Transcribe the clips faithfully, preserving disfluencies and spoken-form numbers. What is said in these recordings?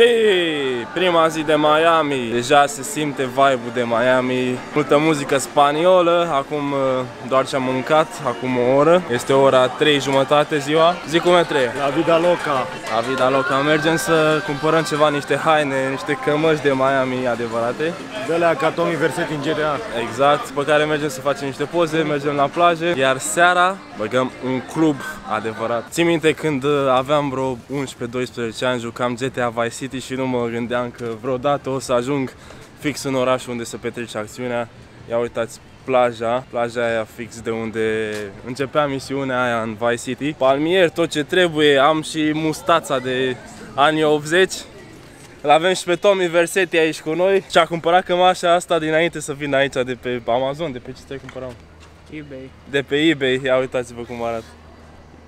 Și prima zi de Miami, deja se simte vibe-ul de Miami. Multă muzică spaniolă, acum doar ce am mâncat, acum o oră. Este ora trei jumătate ziua. Zi cum e treia? La vida loca. La vida loca. Mergem să cumpărăm ceva, niște haine, niște cămăși de Miami adevărate. De la ca Tommy Vercetti în G T A. Exact, pe care mergem să facem niște poze, mergem la plaje. Iar seara băgăm un club adevărat. Țin minte când aveam vreo unsprezece doisprezece ani, jucam G T A Vice City și nu mă gândeam că vreodată o să ajung fix în orașul unde se petrece acțiunea. Ia uitați plaja, plaja aia fix de unde începea misiunea aia în Vice City. Palmier, tot ce trebuie, am și mustața de anii optzeci. L-avem și pe Tommy Vercetti aici cu noi și a cumpărat cămașa asta dinainte să vină aici de pe Amazon, de pe ce te cumpăram? eBay. De pe eBay, ia uitați-vă cum arată.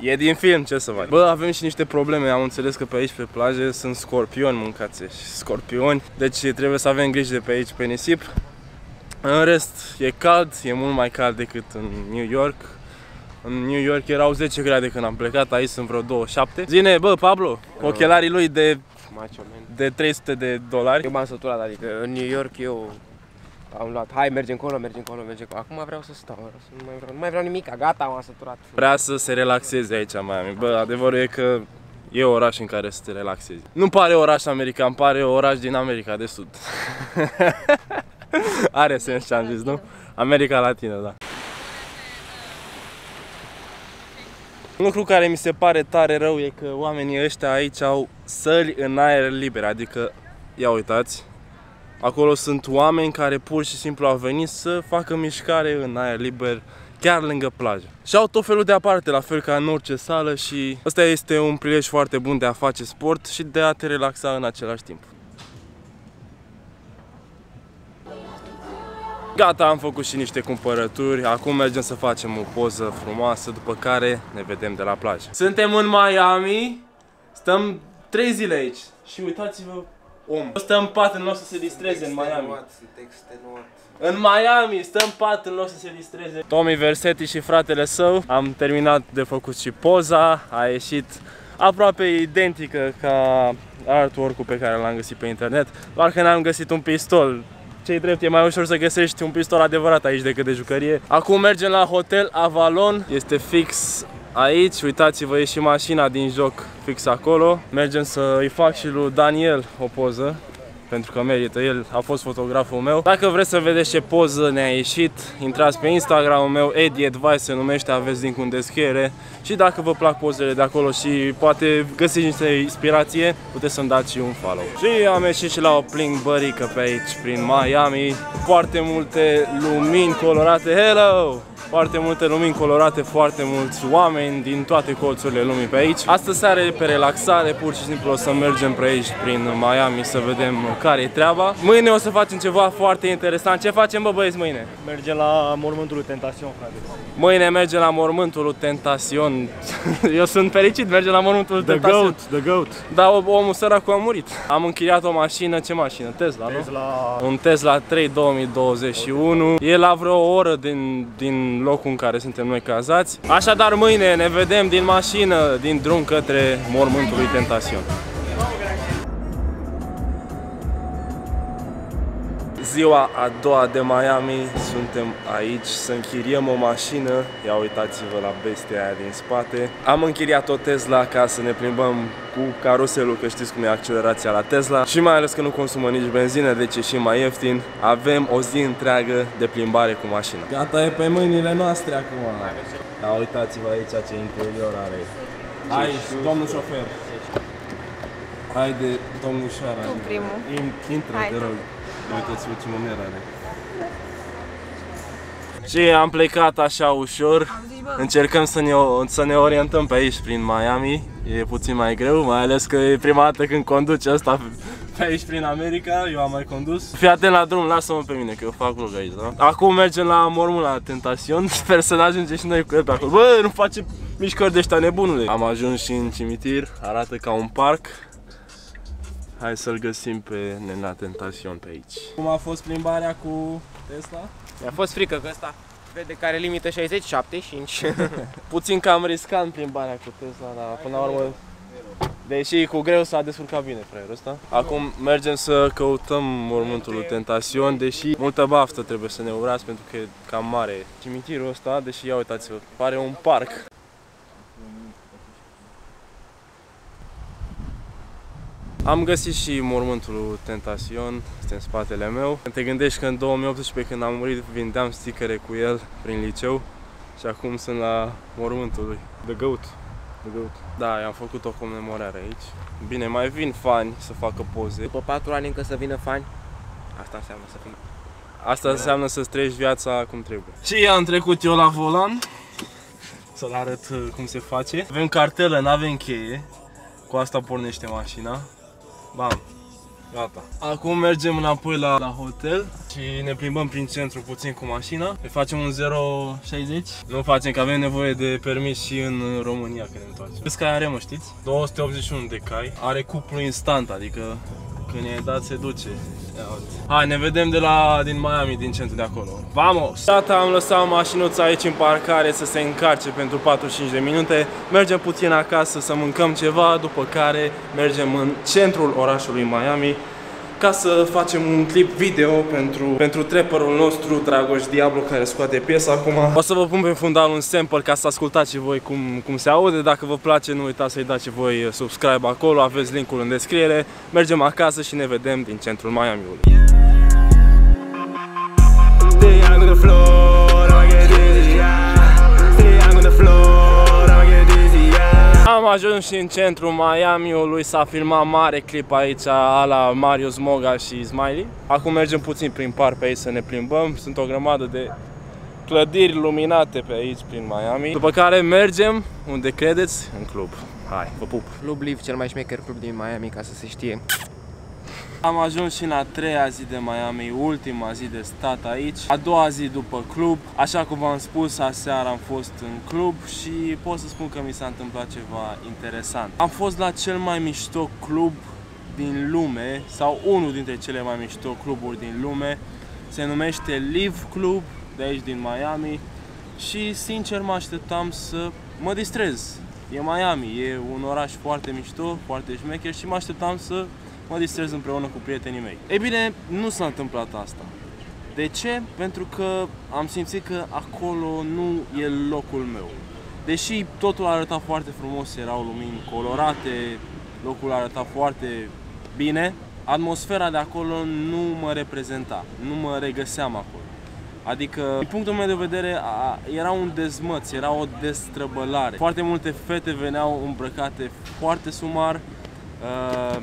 E din film, ce să faci? Bă, avem și niște probleme, am înțeles că pe aici, pe plaje, sunt scorpioni, mâncați scorpioni. Deci trebuie să avem grijă de pe aici, pe nisip. În rest, e cald, e mult mai cald decât în New York. În New York erau zece grade când am plecat, aici sunt vreo douăzeci și șapte. Zine, bă, Pablo, ochelarii lui de, de trei sute de dolari. Eu m-am săturat, adică în New York eu am luat, hai mergem încolo, mergem încolo, mergem încolo. Acum vreau să stau, nu mai vreau, nu mai vreau nimic, gata, m-am săturat. Vrea să se relaxeze aici Miami, bă, adevărul e că e oraș în care să te relaxezi. Nu pare oraș american, pare oraș din America de Sud. Are sens ce am zis, nu? America Latină, da. Un lucru care mi se pare tare rău e că oamenii ăștia aici au săli în aer liber, adică, ia uitați, acolo sunt oameni care pur și simplu au venit să facă mișcare în aer liber, chiar lângă plajă. Și au tot felul de aparte, la fel ca în orice sală, și ăsta este un prilej foarte bun de a face sport și de a te relaxa în același timp. Gata, am făcut și niște cumpărături, acum mergem să facem o poză frumoasă, după care ne vedem de la plajă. Suntem în Miami, stăm trei zile aici și uitați-vă om. Stă în pat în loc să se distreze în Miami. În Miami stă în pat în loc să se distreze. Tommy Vercetti și fratele său, am terminat de făcut și poza, a ieșit aproape identică ca artwork-ul pe care l-am găsit pe internet, doar că n-am găsit un pistol. Ce-i drept, e mai ușor să găsești un pistol adevărat aici decât de jucărie. Acum mergem la hotel Avalon, este fix aici, uitați-vă, e și mașina din joc fix acolo. Mergem să-i fac și lui Daniel o poză, pentru că merită, el a fost fotograful meu. Dacă vreți să vedeți ce poză ne-a ieșit, intrați pe Instagram-ul meu, EDvIce se numește, aveți link-ul în descriere. Și dacă vă plac pozele de acolo și poate găsiți niște inspirație, puteți să-mi dați și un follow. Și am ieșit și la o plimbărică pe aici, prin Miami. Foarte multe lumini colorate, hello! Foarte multe lumini colorate, foarte mulți oameni din toate colțurile lumii pe aici. Astă seară pe relaxare, pur și simplu o să mergem pe aici prin Miami să vedem care e treaba. Mâine o să facem ceva foarte interesant. Ce facem, bă, băieți, mâine? Mergem la mormântul lui Tentacion, frate. Mâine mergem la mormântul lui Tentacion. Eu sunt fericit, mergem la mormântul lui Tentacion. The goat, the goat. Da, omul săracu a murit. Am închiriat o mașină, ce mașină? Tesla, nu? Tesla. Un Tesla trei două mii douăzeci și unu. E la vreo o oră din, din locul în care suntem noi cazați. Așadar, mâine ne vedem din mașină, din drum către mormântul lui Tentacion. Ziua a doua de Miami, suntem aici să închiriem o mașină. Ia uitați-vă la bestia aia din spate. Am închiriat o Tesla ca să ne plimbăm cu caroselul, că știți cum e accelerația la Tesla. Și mai ales că nu consumă nici benzină, deci e și mai ieftin. Avem o zi întreagă de plimbare cu mașina. Gata, e pe mâinile noastre acum. Da, uitați-vă aici ce interior are. Hai, domnul șofer. Haide, domnișoara. Tu primul. Intră, te rog. Uitați-vă ce mâner are. Și am plecat așa ușor. Încercăm să ne, să ne orientăm pe aici prin Miami. E puțin mai greu, mai ales că e prima dată când conduce asta pe aici prin America. Eu am mai condus. Fii atent la drum, lasă-mă pe mine că eu fac vlog aici, da? Acum mergem la mormul la Tentacion. Sper să ne ajungem și noi cu el pe acolo. Bă, nu face mișcări de ăștia, nebunule. Am ajuns și în cimitir, arată ca un parc. Hai să-l găsim pe Nena Tentacion pe aici. Cum a fost plimbarea cu Tesla? Mi-a fost frică că ăsta vede care limită șaizeci, șaptezeci și cinci. Puțin cam riscant plimbarea cu Tesla, dar până la urmă Deși cu greu s-a descurcat bine fraierul ăsta. Acum mergem să căutăm mormântul lui Tentacion, deși multă baftă trebuie să ne urați pentru că e cam mare cimitirul ăsta, deși ia uitați-vă, pare un parc. Am găsit și mormântul lui Tentacion, este în spatele meu. Te gândești că în două mii optsprezece, când am murit, vindeam sticăre cu el prin liceu și acum sunt la mormântul lui. The Goat. Da, i-am făcut o comemorare aici. Bine, mai vin fani să facă poze. După patru ani încă să vină fani. Asta înseamnă să fii. Asta înseamnă să treci viața cum trebuie. Și am trecut eu la volan, să-l arăt cum se face. Avem cartelă, n-avem cheie. Cu asta pornește mașina. Bam, gata. Acum mergem înapoi la, la hotel și ne plimbăm prin centru puțin cu mașina. Ne facem un zero șaizeci. Nu facem, că avem nevoie de permis și în România când ne întoarcem. Câți cai are, mă știți? două sute optzeci și unu de cai. Are cuplu instant, adică când e dat se duce. Hai, ne vedem de la, din Miami, din centru de acolo. Vamos! Gata, am lăsat mașinuța aici în parcare să se încarce pentru patruzeci și cinci de minute. Mergem puțin acasă să mâncăm ceva, după care mergem în centrul orașului Miami ca să facem un clip video pentru, pentru trapperul nostru, Dragoș Diablo, care scoate piesa acum. O să vă pun pe fundal un sample ca să ascultați și voi cum, cum se aude. Dacă vă place, nu uitați să-i dați și voi subscribe acolo, aveți linkul în descriere. Mergem acasă și ne vedem din centrul Miami-ului. Am ajuns și în centrul Miami-ului, s-a filmat mare clip aici ala Marius Moga și Smiley. Acum mergem puțin prin parc pe aici să ne plimbăm, sunt o grămadă de clădiri luminate pe aici prin Miami. După care mergem, unde credeți, în club. Hai, vă pup! Club L I V, cel mai șmecher club din Miami, ca să se știe. Am ajuns și în a treia zi de Miami, ultima zi de stat aici, a doua zi după club. Așa cum v-am spus, aseară am fost în club și pot să spun că mi s-a întâmplat ceva interesant. Am fost la cel mai mișto club din lume, sau unul dintre cele mai mișto cluburi din lume. Se numește L I V Club, de aici din Miami. Și sincer mă așteptam să mă distrez. E Miami, e un oraș foarte mișto, foarte șmecher și mă așteptam să mă distrez împreună cu prietenii mei. Ei bine, nu s-a întâmplat asta. De ce? Pentru că am simțit că acolo nu e locul meu. Deși totul arăta foarte frumos, erau lumini colorate, locul arăta foarte bine, atmosfera de acolo nu mă reprezenta, nu mă regăseam acolo. Adică, din punctul meu de vedere, a, era un dezmăț, era o destrăbălare. Foarte multe fete veneau îmbrăcate foarte sumar, a,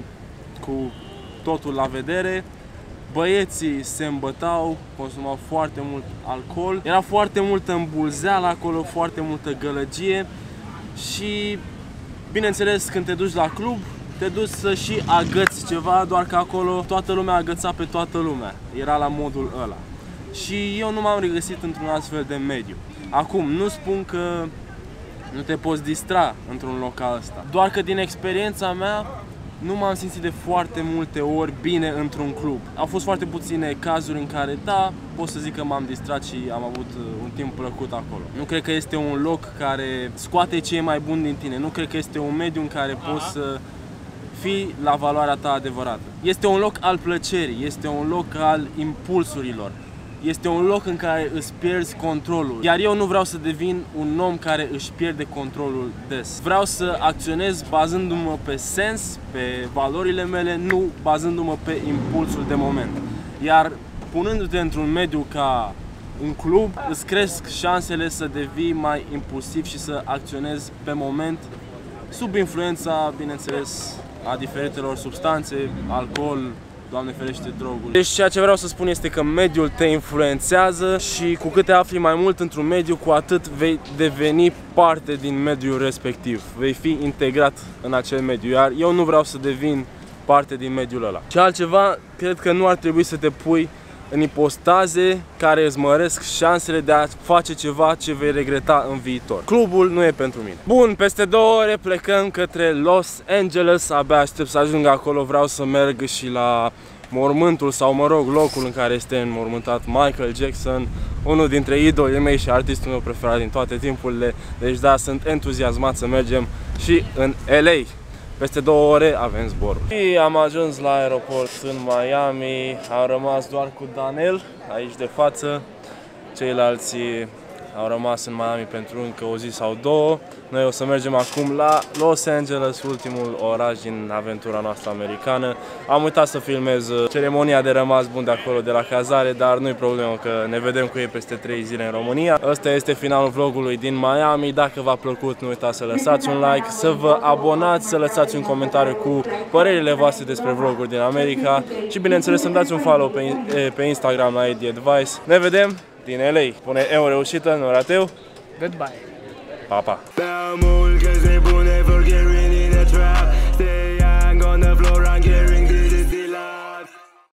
cu totul la vedere. Băieții se îmbătau, consumau foarte mult alcool. Era foarte multă îmbulzeală acolo, foarte multă gălăgie. Și bineînțeles, când te duci la club, te duci să și agăți ceva, doar că acolo toată lumea agăța pe toată lumea. Era la modul ăla. Și eu nu m-am regăsit într-un astfel de mediu. Acum, nu spun că nu te poți distra într-un loc ca ăsta, doar că din experiența mea nu m-am simțit de foarte multe ori bine într-un club. Au fost foarte puține cazuri în care, da, pot să zic că m-am distrat și am avut un timp plăcut acolo. Nu cred că este un loc care scoate ce e mai bun din tine. Nu cred că este un mediu în care poți să fii la valoarea ta adevărată. Este un loc al plăcerii, este un loc al impulsurilor. Este un loc în care îți pierzi controlul. Iar eu nu vreau să devin un om care își pierde controlul des. Vreau să acționez bazându-mă pe sens, pe valorile mele, nu bazându-mă pe impulsul de moment. Iar punându-te într-un mediu ca un club, îți cresc șansele să devii mai impulsiv și să acționezi pe moment, sub influența, bineînțeles, a diferitelor substanțe, alcool, Doamne ferește, droguri. Deci ceea ce vreau să spun este că mediul te influențează și cu cât te afli mai mult într-un mediu, cu atât vei deveni parte din mediul respectiv. Vei fi integrat în acel mediu, iar eu nu vreau să devin parte din mediul ăla. Și altceva, cred că nu ar trebui să te pui în ipostaze care îți măresc șansele de a face ceva ce vei regreta în viitor. Clubul nu e pentru mine. Bun, peste două ore plecăm către Los Angeles. Abia aștept să ajung acolo, vreau să merg și la mormântul, sau mă rog, locul în care este înmormântat Michael Jackson, unul dintre idolii mei și artistul meu preferat din toate timpurile. Deci da, sunt entuziasmat să mergem și în L A. Peste două ore avem zborul. Și am ajuns la aeroport în Miami, am rămas doar cu Danel aici de față. Ceilalți au rămas în Miami pentru încă o zi sau două. Noi o să mergem acum la Los Angeles, ultimul oraș din aventura noastră americană. Am uitat să filmez ceremonia de rămas bun de acolo, de la cazare, dar nu-i problemă că ne vedem cu ei peste trei zile în România. Ăsta este finalul vlogului din Miami. Dacă v-a plăcut, nu uitați să lăsați un like, să vă abonați, să lăsați un comentariu cu părerile voastre despre vloguri din America și bineînțeles să-mi dați un follow pe, pe Instagram la EDvIce. Ne vedem din L A. Pune eu reușită, nu rateu. Goodbye. Pa, pa. Prea mult că se pune, for getting in a trap. Stay hang on the floor, I'm getting